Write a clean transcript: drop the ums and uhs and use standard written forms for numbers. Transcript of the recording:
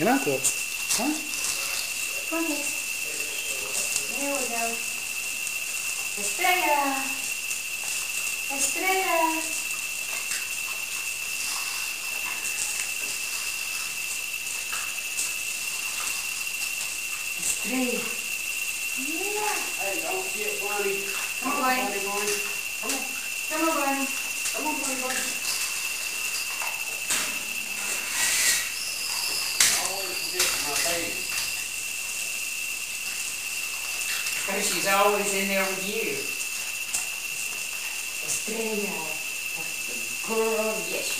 Enough. Huh? Okay. There we go. Estrella. Estrella. Estrella. Yeah. Hey, don't get Bonnie. Come on, Bonnie. Come on. Come on, Bonnie. Come on, Bonnie, Bonnie. Because she's always in there with you. Estrella. Girl, yes.